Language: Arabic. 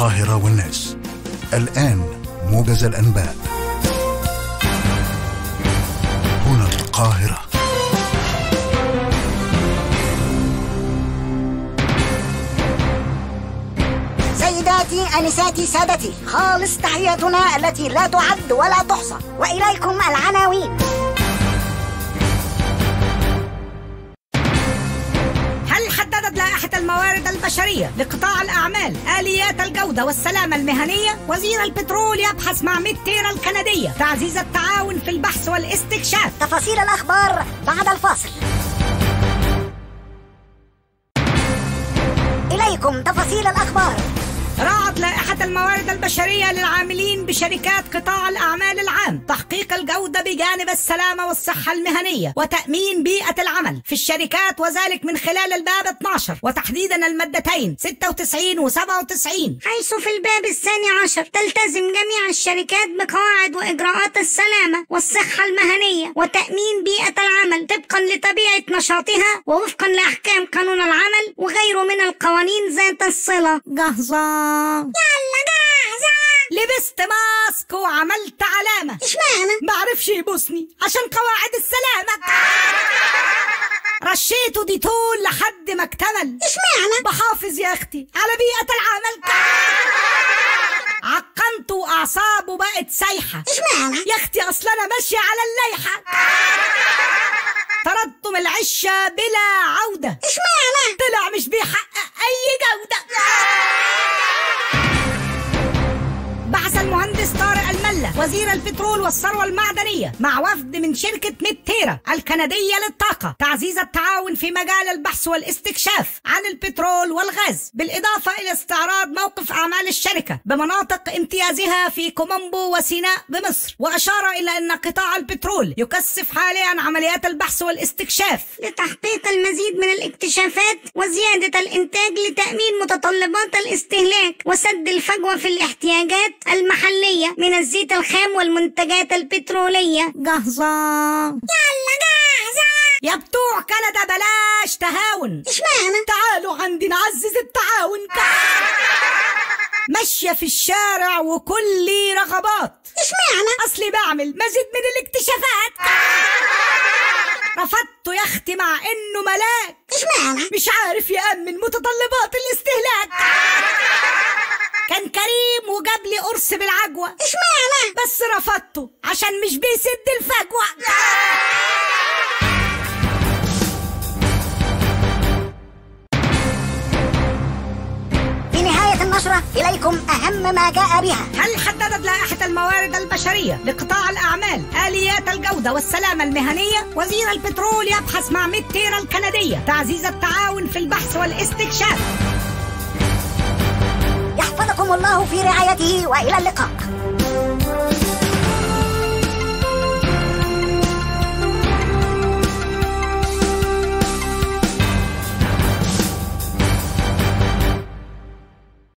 القاهرة والناس. الآن موجز الأنباء هنا القاهرة. سيداتي أنساتي سادتي، خالص تحياتنا التي لا تعد ولا تحصى، وإليكم العناوين. هل حددت لائحة الموارد البشرية لقطاع الأعمال آليات الجودة والسلامة المهنية؟ وزير البترول يبحث مع ميت تيرا الكندية تعزيز التعاون في البحث والاستكشاف. تفاصيل الأخبار بعد الفاصل. إليكم تفاصيل الأخبار. راعت لائحة الموارد البشرية للعاملين بشركات قطاع الأعمال العام تحقيق الجودة بجانب السلامة والصحة المهنية وتأمين بيئة العمل في الشركات، وذلك من خلال الباب 12 وتحديدا المادتين 96 و97، حيث في الباب الثاني عشر تلتزم جميع الشركات بقواعد وإجراءات السلامة والصحة المهنية وتأمين بيئة العمل طبقا لطبيعة نشاطها ووفقا لأحكام قانون العمل وغيره من القوانين ذات الصلة. جاهزة يلا جاهزة. لبست ماسك وعملت علامة. اشمعنى؟ معرفش يبوسني عشان قواعد السلامة. رشيته ديتول لحد ما اكتمل. اشمعنى؟ بحافظ يا اختي على بيئة العمل. عقمته واعصابه بقت سايحة. اشمعنى؟ يا اختي اصل انا ماشية على الليحة. ترطم العشة بلا عودة. اشمعنى؟ طلع مش بيحقق اي جودة. المهندس طارق الملة وزير البترول والثروة المعدنية مع وفد من شركة ميت تيرا الكندية للطاقة تعزيز التعاون في مجال البحث والاستكشاف عن البترول والغاز، بالإضافة إلى استعراض موقف أعمال الشركة بمناطق امتيازها في كومومبو وسيناء بمصر. وأشار إلى أن قطاع البترول يكثف حاليا عمليات البحث والاستكشاف لتحقيق المزيد من الاكتشافات وزيادة الإنتاج لتأمين متطلبات الاستهلاك وسد الفجوة في الاحتياجات المحلية من الزيت الخام والمنتجات البترولية. جاهزة يلا جاهزة. يا بتوع كندا بلاش تهاون. اشمعنى؟ تعالوا عندي نعزز التعاون. ماشية في الشارع وكلي رغبات. اشمعنى؟ أصلي بعمل مزيد من الاكتشافات. رفضته يا اختي مع إنه ملاك. اشمعنى؟ مش عارف يأمن متطلبات الاستهلاك. كان كريم وجاب لي قرص بالعجوة. اشمعنى؟ بس رفضته عشان مش بيسد الفجوة. في نهاية النشرة إليكم أهم ما جاء بها. هل حددت لائحة الموارد البشرية لقطاع الأعمال آليات الجودة والسلامة المهنية؟ وزير البترول يبحث مع ميت تيرا الكندية تعزيز التعاون في البحث والاستكشاف. يحفظكم الله في رعايته، وإلى اللقاء.